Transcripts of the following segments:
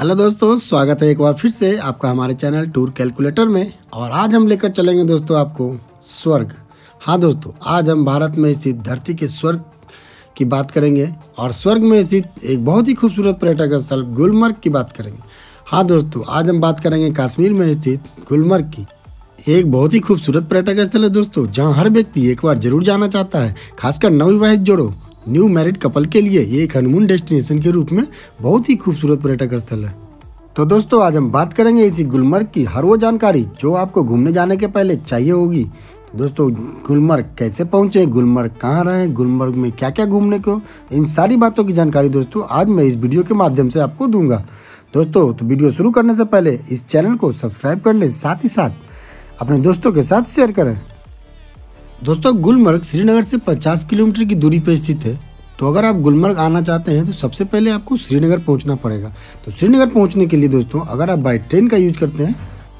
Hello दोस्तों, स्वागत है एक बार फिर से आपका हमारे चैनल टूर कैलकुलेटर में। और आज हम लेकर चलेंगे दोस्तों आपको स्वर्ग। हाँ दोस्तों, आज हम भारत में स्थित धरती के स्वर्ग की बात करेंगे और स्वर्ग में स्थित एक बहुत ही खूबसूरत पर्यटक स्थल गुलमर्ग की बात करेंगे। हाँ दोस्तों, आज हम बात करेंगे कश्मीर में स्थित गुलमर्ग की। एक बहुत ही खूबसूरत पर्यटक स्थल है दोस्तों, जहाँ हर व्यक्ति एक बार जरूर जाना चाहता है। खासकर नवविवाहित जोड़ों, न्यू मैरिड कपल के लिए ये एक हनीमून डेस्टिनेशन के रूप में बहुत ही खूबसूरत पर्यटक स्थल है। तो दोस्तों, आज हम बात करेंगे इसी गुलमर्ग की हर वो जानकारी जो आपको घूमने जाने के पहले चाहिए होगी। दोस्तों, गुलमर्ग कैसे पहुँचे, गुलमर्ग कहाँ रहे, गुलमर्ग में क्या क्या घूमने को, इन सारी बातों की जानकारी दोस्तों आज मैं इस वीडियो के माध्यम से आपको दूंगा। दोस्तों, तो वीडियो शुरू करने से पहले इस चैनल को सब्सक्राइब कर लें, साथ ही साथ अपने दोस्तों के साथ शेयर करें। दोस्तों, गुलमर्ग श्रीनगर से 50 किलोमीटर की दूरी पर स्थित है। तो अगर आप गुलमर्ग आना चाहते हैं तो सबसे पहले आपको श्रीनगर पहुंचना पड़ेगा। तो श्रीनगर पहुंचने के लिए दोस्तों अगर आप बाई ट्रेन का यूज करते हैं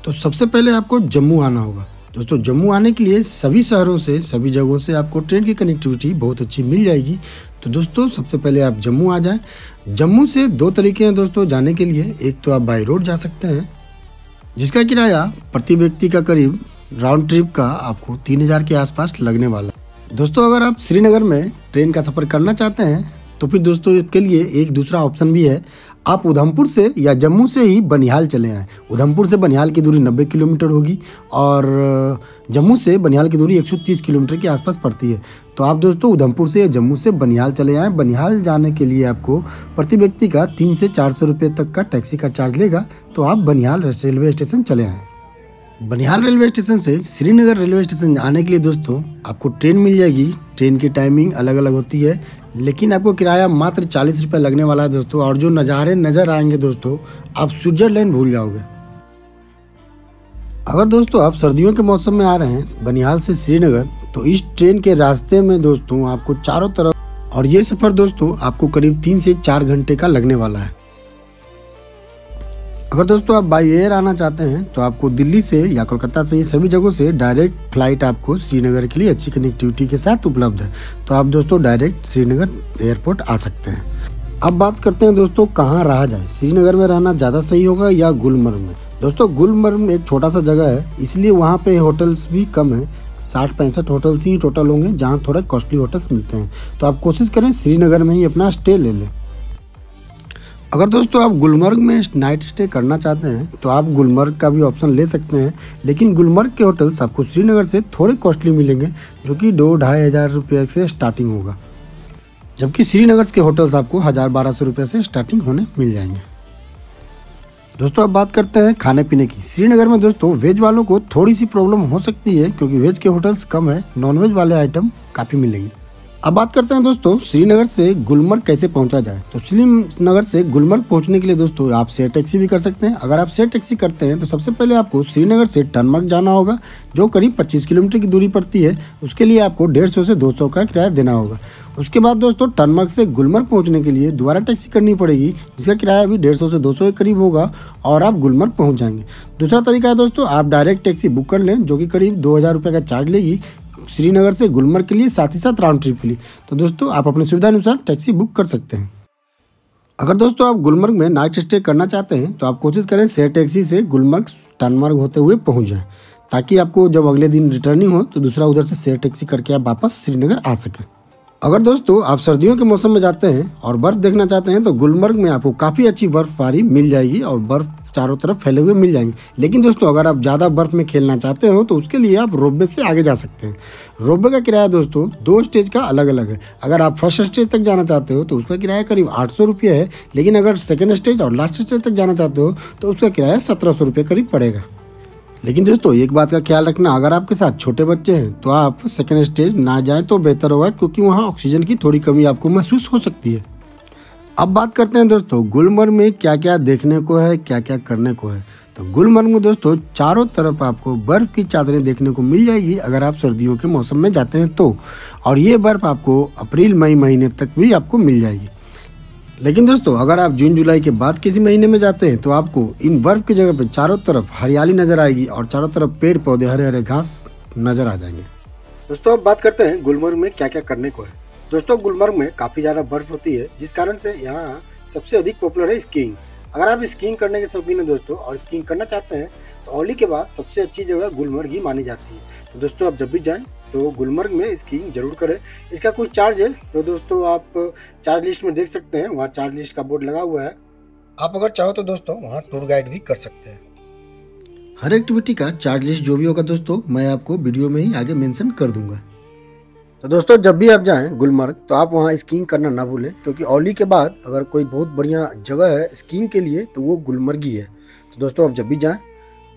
तो सबसे पहले आपको जम्मू आना होगा। दोस्तों, जम्मू आने के लिए सभी शहरों से, सभी जगहों से आपको ट्रेन की कनेक्टिविटी बहुत अच्छी मिल जाएगी। तो दोस्तों, सबसे पहले आप जम्मू आ जाएँ। जम्मू से दो तरीके हैं दोस्तों जाने के लिए। एक तो आप बाई रोड जा सकते हैं, जिसका किराया प्रति व्यक्ति का करीब राउंड ट्रिप का आपको 3000 के आसपास लगने वाला है। दोस्तों, अगर आप श्रीनगर में ट्रेन का सफ़र करना चाहते हैं तो फिर दोस्तों इसके लिए एक दूसरा ऑप्शन भी है। आप उधमपुर से या जम्मू से ही बनिहाल चले आएँ। उधमपुर से बनिहाल की दूरी 90 किलोमीटर होगी और जम्मू से बनिहाल की दूरी 130 किलोमीटर के आसपास पड़ती है। तो आप दोस्तों उधमपुर से या जम्मू से बनिहाल चले आएँ। बनिहाल जाने के लिए आपको प्रति व्यक्ति का 300 से 400 रुपये तक का टैक्सी का चार्ज लेगा। तो आप बनिहाल रेलवे स्टेशन चले आएँ। बनिहाल रेलवे स्टेशन से श्रीनगर रेलवे स्टेशन आने के लिए दोस्तों आपको ट्रेन मिल जाएगी। ट्रेन की टाइमिंग अलग अलग होती है, लेकिन आपको किराया मात्र 40 रुपये लगने वाला है दोस्तों। और जो नज़ारे नज़र आएंगे दोस्तों, आप स्विट्ज़रलैंड भूल जाओगे। अगर दोस्तों आप सर्दियों के मौसम में आ रहे हैं बनिहाल से श्रीनगर, तो इस ट्रेन के रास्ते में दोस्तों आपको चारों तरफ, और ये सफ़र दोस्तों आपको करीब 3 से 4 घंटे का लगने वाला है। अगर दोस्तों आप बाई एयर आना चाहते हैं तो आपको दिल्ली से या कोलकाता से, ये सभी जगहों से डायरेक्ट फ्लाइट आपको श्रीनगर के लिए अच्छी कनेक्टिविटी के साथ उपलब्ध है। तो आप दोस्तों डायरेक्ट श्रीनगर एयरपोर्ट आ सकते हैं। अब बात करते हैं दोस्तों कहाँ रहा जाए, श्रीनगर में रहना ज़्यादा सही होगा या गुलमर्ग में। दोस्तों, गुलमर्ग में एक छोटा सा जगह है, इसलिए वहाँ पर होटल्स भी कम है। 60-65 होटल्स ही टोटल होंगे, जहाँ थोड़े कॉस्टली होटल्स मिलते हैं। तो आप कोशिश करें श्रीनगर में ही अपना स्टे ले लें। अगर दोस्तों आप गुलमर्ग में नाइट स्टे करना चाहते हैं तो आप गुलमर्ग का भी ऑप्शन ले सकते हैं, लेकिन गुलमर्ग के होटल्स आपको श्रीनगर से थोड़े कॉस्टली मिलेंगे, जो कि 2-2,500 रुपये से स्टार्टिंग होगा, जबकि श्रीनगर के होटल्स आपको 1000-1200 रुपये से स्टार्टिंग होने मिल जाएंगे। दोस्तों, अब बात करते हैं खाने पीने की। श्रीनगर में दोस्तों वेज वालों को थोड़ी सी प्रॉब्लम हो सकती है, क्योंकि वेज के होटल्स कम है। नॉनवेज वाले आइटम काफ़ी मिलेंगे। अब बात करते हैं दोस्तों श्रीनगर से गुलमर्ग कैसे पहुंचा जाए। तो श्रीनगर से गुलमर्ग पहुंचने के लिए दोस्तों आप शेयर टैक्सी भी कर सकते हैं। अगर आप शेयर टैक्सी करते हैं तो सबसे पहले आपको श्रीनगर से टनमर्ग जाना होगा, जो करीब 25 किलोमीटर की दूरी पड़ती है। उसके लिए आपको 150 से 200 का किराया देना होगा। उसके बाद दोस्तों टनमर्ग से गुलमर्ग पहुँचने के लिए दोबारा टैक्सी करनी पड़ेगी, जिसका किराया भी 150 से 200 के करीब होगा और आप गुलमर्ग पहुँच जाएंगे। दूसरा तरीका है दोस्तों आप डायरेक्ट टैक्सी बुक कर लें, जो कि करीब 2000 रुपये का चार्ज लेगी श्रीनगर से गुलमर्ग के लिए, साथ ही साथ राउंड ट्रिप के लिए। तो दोस्तों आप अपनी सुविधा अनुसार टैक्सी बुक कर सकते हैं। अगर दोस्तों आप गुलमर्ग में नाइट स्टे करना चाहते हैं तो आप कोशिश करें शेयर टैक्सी से गुलमर्ग टनमर्ग होते हुए पहुंच जाएं, ताकि आपको जब अगले दिन रिटर्निंग हो तो दूसरा उधर से शेयर टैक्सी करके आप वापस श्रीनगर आ सकें। अगर दोस्तों आप सर्दियों के मौसम में जाते हैं और बर्फ़ देखना चाहते हैं तो गुलमर्ग में आपको काफ़ी अच्छी बर्फ़बारी मिल जाएगी और बर्फ़ चारों तरफ फैले हुए मिल जाएंगे। लेकिन दोस्तों अगर आप ज़्यादा बर्फ़ में खेलना चाहते हो तो उसके लिए आप रोपवे से आगे जा सकते हैं। रोपवे का किराया दोस्तों 2 स्टेज का अलग अलग है। अगर आप फर्स्ट स्टेज तक जाना चाहते हो तो उसका किराया करीब 800 रुपये है, लेकिन अगर सेकेंड स्टेज और लास्ट स्टेज तक जाना चाहते हो तो उसका किराया 1700 रुपये करीब पड़ेगा। लेकिन दोस्तों एक बात का ख्याल रखना, अगर आपके साथ छोटे बच्चे हैं तो आप सेकेंड स्टेज ना जाएँ तो बेहतर होगा, क्योंकि वहाँ ऑक्सीजन की थोड़ी कमी आपको महसूस हो सकती है। अब बात करते हैं दोस्तों गुलमर्ग में क्या क्या देखने को है, क्या क्या करने को है। तो गुलमर्ग में दोस्तों चारों तरफ आपको बर्फ़ की चादरें देखने को मिल जाएगी, अगर आप सर्दियों के मौसम में जाते हैं तो। और ये बर्फ़ आपको अप्रैल मई महीने तक भी आपको मिल जाएगी। लेकिन दोस्तों अगर आप जून जुलाई के बाद किसी महीने में जाते हैं तो आपको इन बर्फ़ की जगह पर चारों तरफ हरियाली नज़र आएगी और चारों तरफ पेड़ पौधे, हरे हरे घास नज़र आ जाएंगे। दोस्तों अब बात करते हैं गुलमर्ग में क्या क्या करने को है। दोस्तों गुलमर्ग में काफ़ी ज़्यादा बर्फ़ होती है, जिस कारण से यहाँ सबसे अधिक पॉपुलर है स्कीइंग। अगर आप स्कीइंग करने के शौकीन हैं दोस्तों और स्कीइंग करना चाहते हैं तो औली के बाद सबसे अच्छी जगह गुलमर्ग ही मानी जाती है। तो दोस्तों आप जब भी जाएँ तो गुलमर्ग में स्कीइंग जरूर करें। इसका कुछ चार्ज है तो दोस्तों आप चार्ज लिस्ट में देख सकते हैं, वहाँ चार्ज लिस्ट का बोर्ड लगा हुआ है। आप अगर चाहो तो दोस्तों वहाँ टूर गाइड भी कर सकते हैं। हर एक्टिविटी का चार्ज लिस्ट जो भी होगा दोस्तों मैं आपको वीडियो में ही आगे मेंशन कर दूंगा। तो दोस्तों जब भी आप जाएं गुलमर्ग तो आप वहां स्कीइंग करना ना भूलें, क्योंकि औली के बाद अगर कोई बहुत बढ़िया जगह है स्कीइंग के लिए तो वो गुलमर्ग ही है। तो दोस्तों आप जब भी जाएं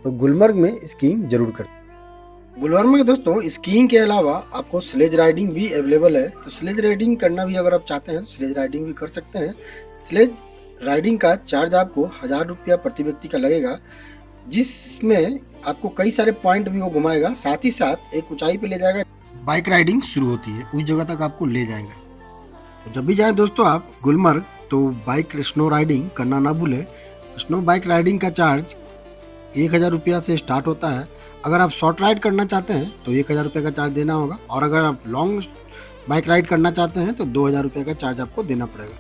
तो गुलमर्ग में स्कीइंग जरूर करें। गुलमर्ग में दोस्तों स्कीइंग के अलावा आपको स्लेज राइडिंग भी अवेलेबल है, तो स्लेज राइडिंग करना भी अगर आप चाहते हैं तो स्लेज राइडिंग भी कर सकते हैं। स्लेज राइडिंग का चार्ज आपको 1000 रुपया प्रति व्यक्ति का लगेगा, जिसमें आपको कई सारे पॉइंट भी वो घुमाएगा, साथ ही साथ एक ऊंचाई पे ले जाएगा। बाइक राइडिंग शुरू होती है उस जगह तक आपको ले जाएंगे। तो जब भी जाएं दोस्तों आप गुलमर्ग तो बाइक स्नो राइडिंग करना ना भूलें। स्नो बाइक राइडिंग का चार्ज 1000 रुपया से स्टार्ट होता है। अगर आप शॉर्ट राइड करना चाहते हैं तो 1000 रुपये का चार्ज देना होगा, और अगर आप लॉन्ग बाइक राइड करना चाहते हैं तो 2000 रुपये का चार्ज आपको देना पड़ेगा।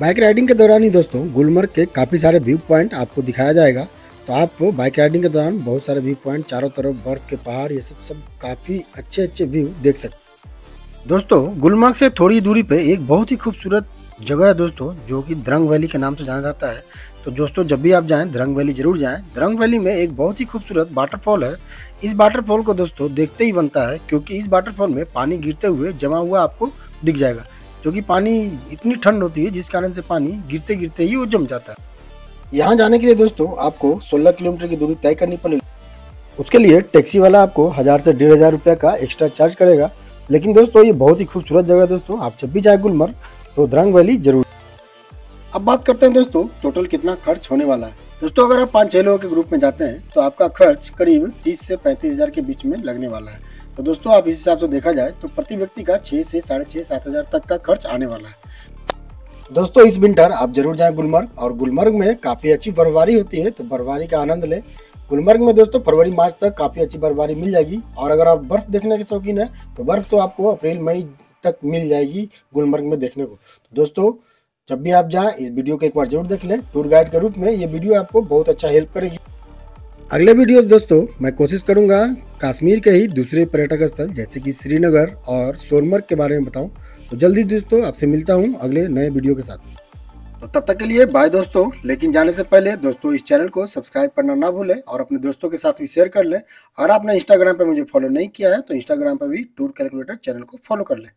बाइक राइडिंग के दौरान ही दोस्तों गुलमर्ग के काफ़ी सारे व्यू पॉइंट आपको दिखाया जाएगा। तो आप बाइक राइडिंग के दौरान बहुत सारे व्यू पॉइंट, चारों तरफ बर्फ के पहाड़, ये सब काफ़ी अच्छे अच्छे व्यू देख सकते हैं। दोस्तों गुलमर्ग से थोड़ी दूरी पे एक बहुत ही खूबसूरत जगह है दोस्तों, जो कि ड्रंग वैली के नाम से जाना जाता है। तो दोस्तों जब भी आप जाएं ड्रंग वैली ज़रूर जाएं। ड्रंग वैली में एक बहुत ही खूबसूरत वाटरफॉल है। इस वाटरफॉल को दोस्तों देखते ही बनता है, क्योंकि इस वाटरफॉल में पानी गिरते हुए जमा हुआ आपको दिख जाएगा, क्योंकि पानी इतनी ठंड होती है जिस कारण से पानी गिरते गिरते ही वो जम जाता है। यहाँ जाने के लिए दोस्तों आपको 16 किलोमीटर की दूरी तय करनी पड़ेगी। उसके लिए टैक्सी वाला आपको 1000 से 1500 रुपये का एक्स्ट्रा चार्ज करेगा। लेकिन दोस्तों ये बहुत ही खूबसूरत जगह है दोस्तों, आप जब भी जाए गुलमर्ग तो ड्रंग वैली जरूर। अब बात करते हैं दोस्तों टोटल कितना खर्च होने वाला है। दोस्तों अगर आप 5-6 लोगों के ग्रुप में जाते हैं तो आपका खर्च करीब 30 से 35 हज़ार के बीच में लगने वाला है। तो दोस्तों आप इस हिसाब से देखा जाए तो प्रति व्यक्ति का 6 से 6,500 से 7,000 तक का खर्च आने वाला है। दोस्तों इस विंटर आप जरूर जाएं गुलमर्ग, और गुलमर्ग में काफ़ी अच्छी बर्फबारी होती है तो बर्फबारी का आनंद लें। गुलमर्ग में दोस्तों फरवरी-मार्च तक काफ़ी अच्छी बर्फबारी मिल जाएगी, और अगर आप बर्फ़ देखने के शौकीन हैं तो बर्फ़ तो आपको अप्रैल-मई तक मिल जाएगी गुलमर्ग में देखने को। तो दोस्तों जब भी आप जाएँ इस वीडियो को एक बार जरूर देख लें। टूर गाइड के रूप में ये वीडियो आपको बहुत अच्छा हेल्प करेगी। अगले वीडियो दोस्तों मैं कोशिश करूँगा कश्मीर के ही दूसरे पर्यटक स्थल जैसे कि श्रीनगर और सोनमर्ग के बारे में बताऊँ। तो जल्दी दोस्तों आपसे मिलता हूं अगले नए वीडियो के साथ। तो तब तक के लिए बाय दोस्तों। लेकिन जाने से पहले दोस्तों इस चैनल को सब्सक्राइब करना ना भूलें, और अपने दोस्तों के साथ भी शेयर कर लें। अगर आपने इंस्टाग्राम पर मुझे फॉलो नहीं किया है तो इंस्टाग्राम पर भी टूर कैलकुलेटर चैनल को फॉलो कर लें।